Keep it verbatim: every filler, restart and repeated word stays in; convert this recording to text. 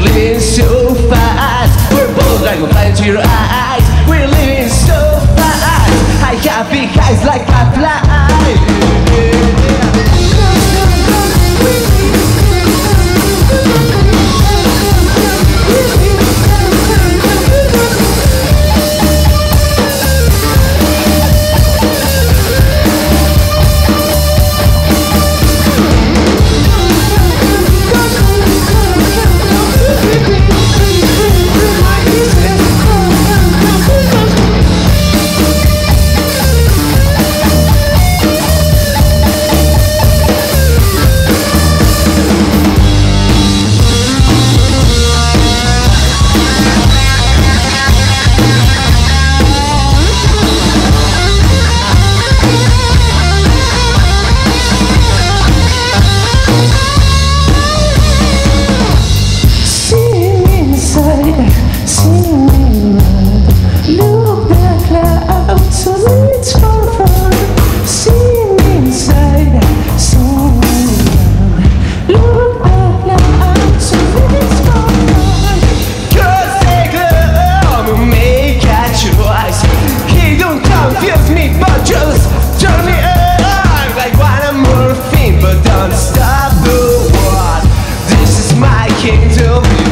We're living so fast. We're both like a fly into your eyes. We're living so fast. I have big eyes like a fly. Can't tell me.